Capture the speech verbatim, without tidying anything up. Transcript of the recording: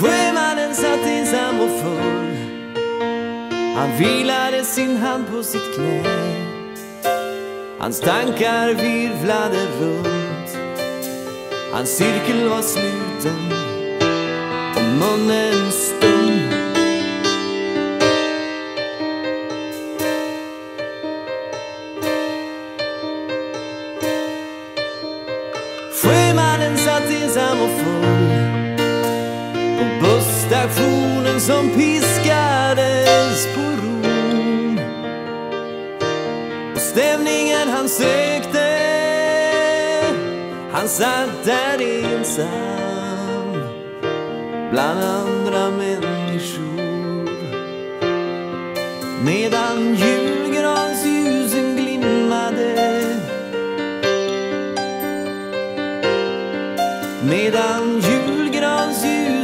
Sjömannen satt ensam och full. Han vilade sin hand på sitt knä. Hans tankar virvlade runt. Hans cirkel var sluten och munnen stum. Sjömannen satt ensam och full på busstationen som piskades på rom. Och stämningen han sökte, han satt där ensam bland andra människor, medan julgransljusen glimmade, medan julgransljusen